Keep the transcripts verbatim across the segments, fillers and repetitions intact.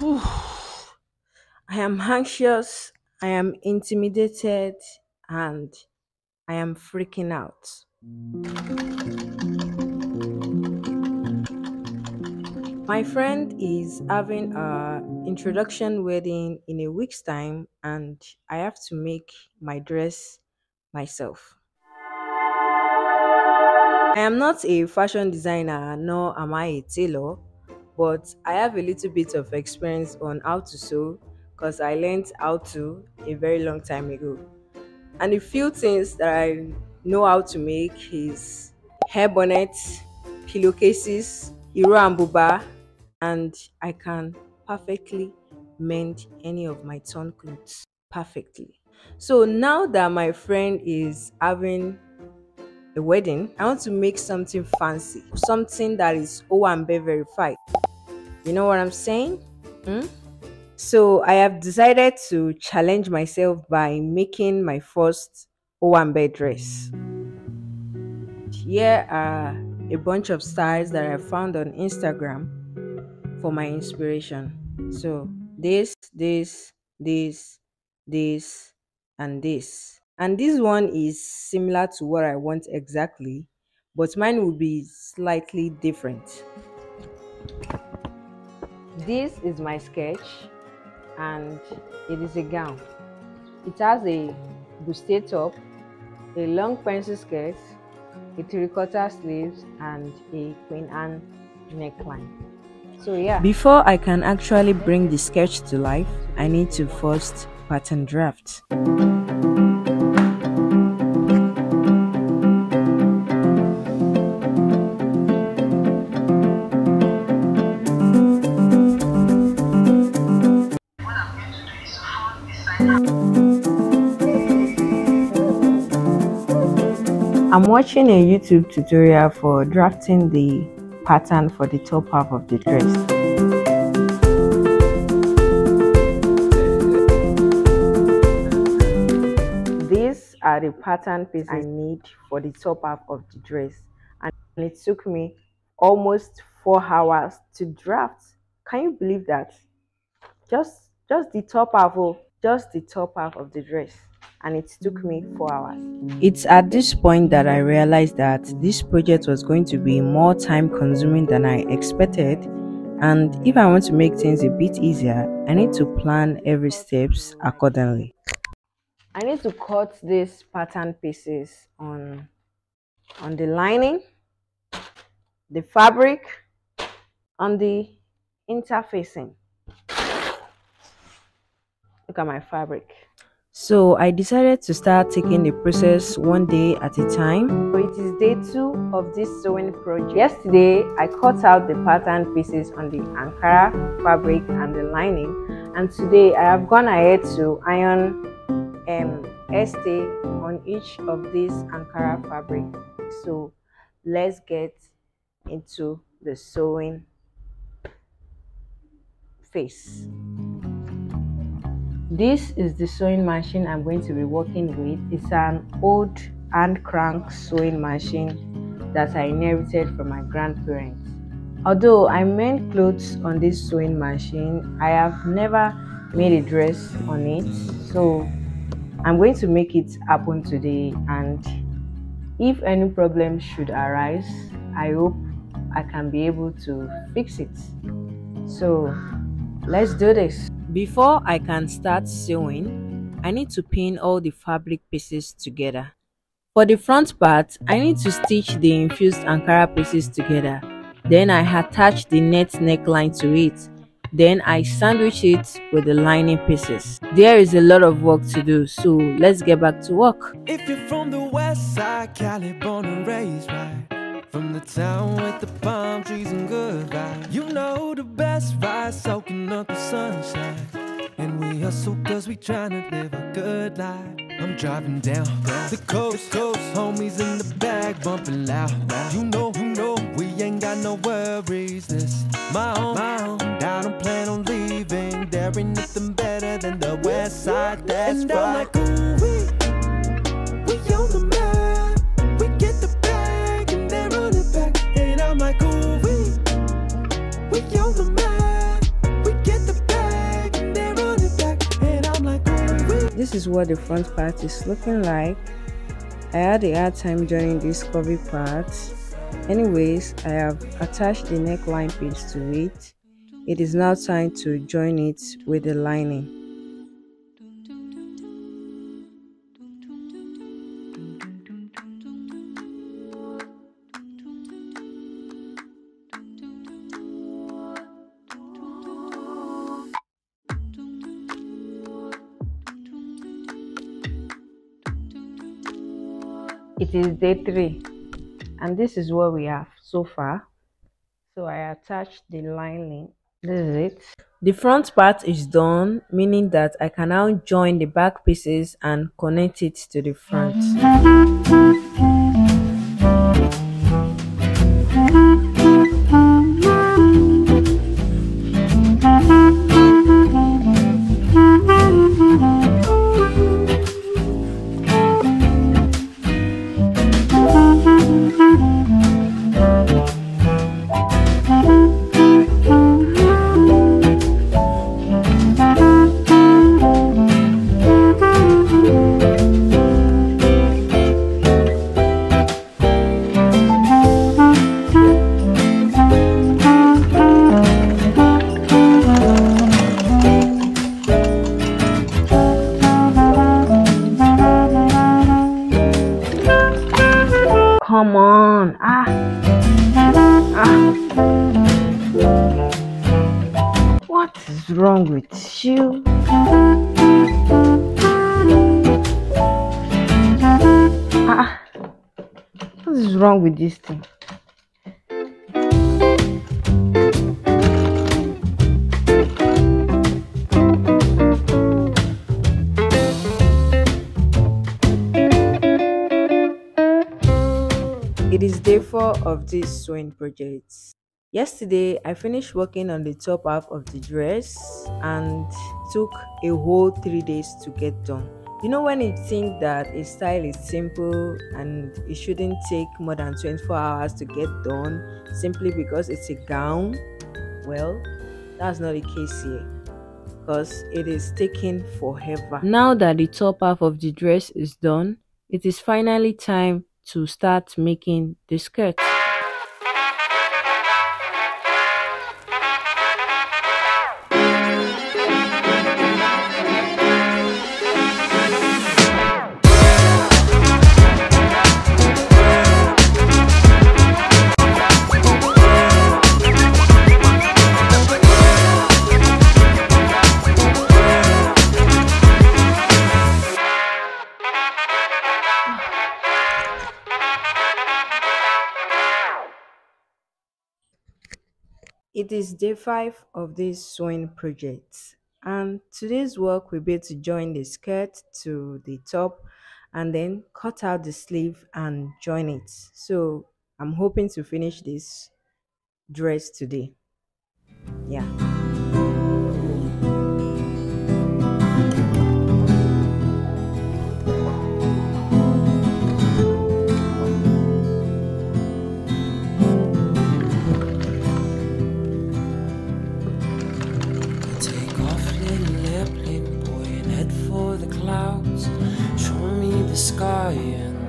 Whew. I am anxious, I am intimidated, and I am freaking out. My friend is having an introduction wedding in a week's time, and I have to make my dress myself. I am not a fashion designer, nor am I a tailor, but I have a little bit of experience on how to sew because I learned how to a very long time ago. And a few things that I know how to make is hair bonnets, pillowcases, iro and buba, and I can perfectly mend any of my torn clothes perfectly. So now that my friend is having a wedding, I want to make something fancy, something that is Owambe verified. You know what I'm saying? Hmm? So I have decided to challenge myself by making my first Owambe dress. Here are a bunch of styles that I found on Instagram for my inspiration. So this, this, this, this, and this. And this one is similar to what I want exactly, but mine will be slightly different. This is my sketch, and it is a gown. It has a bustier top, a long pencil skirt, a three-quarter sleeves, and a Queen Anne neckline. So yeah. Before I can actually bring the sketch to life, I need to first pattern draft. I'm watching a YouTube tutorial for drafting the pattern for the top half of the dress. These are the pattern pieces I need for the top half of the dress, and it took me almost four hours to draft. Can you believe that? Just, just the top half of, just the top half of the dress. And it took me four hours. It's at this point that I realized that this project was going to be more time consuming than I expected, and if I want to make things a bit easier, I need to plan every steps accordingly. I need to cut these pattern pieces on, on the lining, the fabric, on the interfacing. Look at my fabric. So I decided to start taking the process one day at a time. So it is day two of this sewing project. Yesterday, I cut out the pattern pieces on the Ankara fabric and the lining, and today I have gone ahead to iron um, este on each of these Ankara fabric. So let's get into the sewing phase. This is the sewing machine I'm going to be working with. It's an old hand crank sewing machine that I inherited from my grandparents. Although I mend clothes on this sewing machine, I have never made a dress on it. So I'm going to make it happen today. And if any problem should arise, I hope I can be able to fix it. So let's do this. Before I can start sewing, I need to pin all the fabric pieces together. For the front part, I need to stitch the infused Ankara pieces together. Then I attach the net neckline to it. Then I sandwich it with the lining pieces. There is a lot of work to do, so let's get back to work. If you're from the west side, Calabar and raised right, from the town with the palm trees and good vibes, you know the best vibes soaking up the sunshine. And we hustle cause we tryna live a good life. I'm driving down the coast, coast, homies in the bag bumping loud. You know, you know, we ain't got no worries. This my own, my own. I don't plan on leaving. There ain't nothing better than the west side, that's and right. I'm like, ooh, we, we on the map. We get the bag and then run it back. And I'm like, ooh, we, we on the map. We get the bag. This is what the front part is looking like. I had a hard time joining this curvy part. Anyways, I have attached the neckline piece to it. It is now time to join it with the lining. It is day three, and this is what we have so far. So I attached the lining. This is it. The front part is done, meaning that I can now join the back pieces and connect it to the front. Come on, ah, ah, what is wrong with you? Ah, what is wrong with this thing? It is day four of this sewing project. Yesterday, I finished working on the top half of the dress and took a whole three days to get done. You know, when you think that a style is simple and it shouldn't take more than twenty-four hours to get done simply because it's a gown, well, that's not the case here, because it is taking forever. Now that the top half of the dress is done, it is finally time to start making the skirt. It is day five of this sewing project, and today's work will be to join the skirt to the top and then cut out the sleeve and join it. So I'm hoping to finish this dress today. Yeah.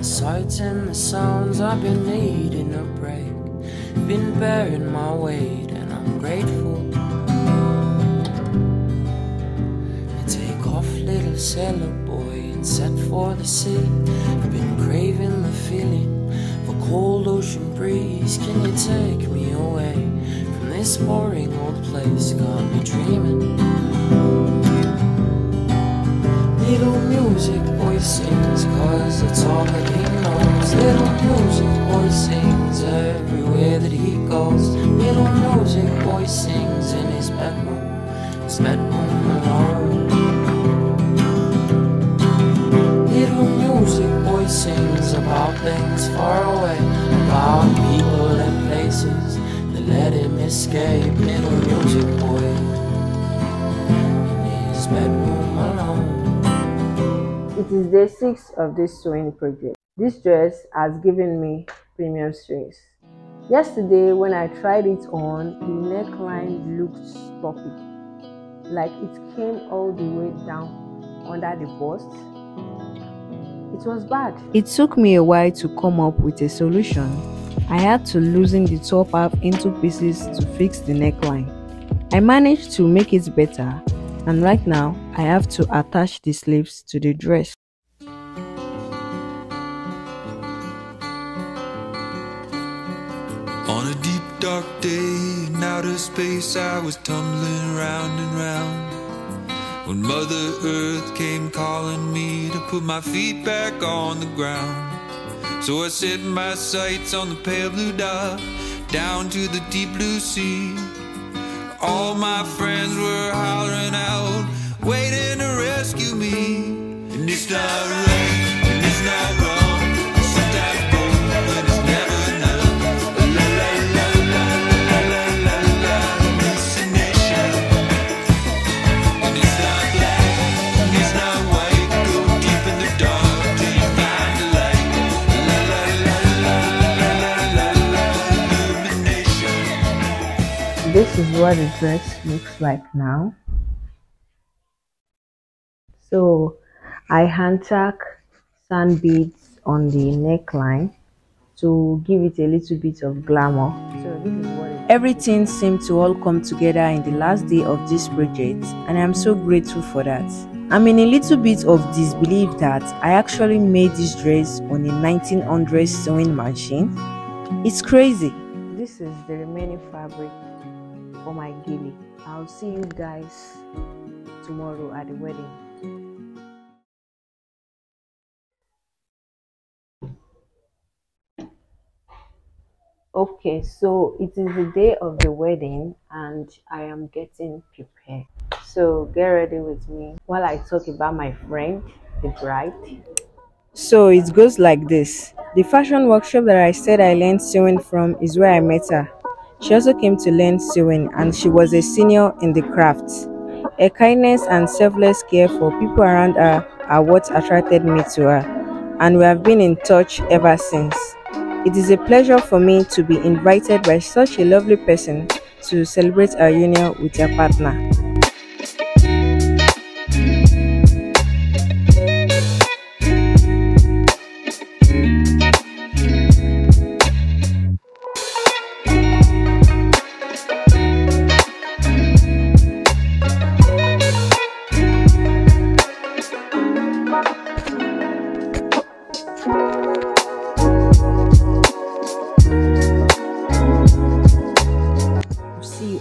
Sights and the sounds, I've been needing a break. Been bearing my weight and I'm grateful. I take off little sailor boy and set for the sea. I've been craving the feeling of a cold ocean breeze. Can you take me away from this boring old place? Got me dreaming. Little music boy sings, cause it's all that he knows. Little music boy sings everywhere that he goes. Little music boy sings in his bedroom, his bedroom alone. Little music boy sings about things far away, about people and places that let him escape. Little music boy in his bedroom alone. It is day six of this sewing project. This dress has given me premium stress. Yesterday, when I tried it on, the neckline looked sloppy, like it came all the way down under the bus. It was bad. It took me a while to come up with a solution. I had to loosen the top half into pieces to fix the neckline. I managed to make it better, and right now I have to attach the sleeves to the dress. On a deep dark day in outer space, I was tumbling round and round when Mother Earth came calling me to put my feet back on the ground. So I set my sights on the pale blue dot, down to the deep blue sea. All my friends were hollering out, waiting to rescue me. And it's not right, and it's not wrong. Sometimes both, but it's never enough. La la la la la la la la hallucination. And it's not black, and it's not white. Go deep in the dark till you find the light. La la la la la la la la illumination. This is what the dress looks like now. So I hand tack sand beads on the neckline to give it a little bit of glamour. So this is what everything seemed to all come together in the last day of this project, and I'm so grateful for that. I'm in a little bit of disbelief that I actually made this dress on a nineteen hundred sewing machine. It's crazy. This is the remaining fabric for my gilly. I'll see you guys tomorrow at the wedding. Okay, so it is the day of the wedding and I am getting prepared. So get ready with me while I talk about my friend, the bride. So it goes like this. The fashion workshop that I said I learned sewing from is where I met her. She also came to learn sewing and she was a senior in the craft. Her kindness and selfless care for people around her are what attracted me to her, and we have been in touch ever since. It is a pleasure for me to be invited by such a lovely person to celebrate our union with your partner.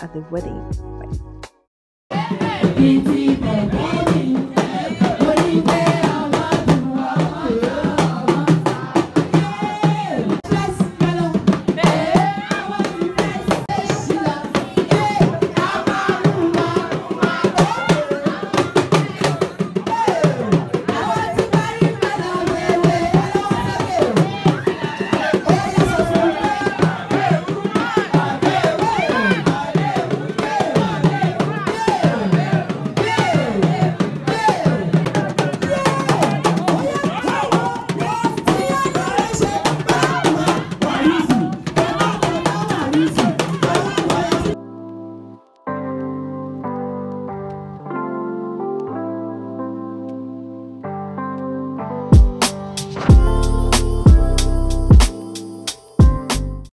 At the wedding. Bye.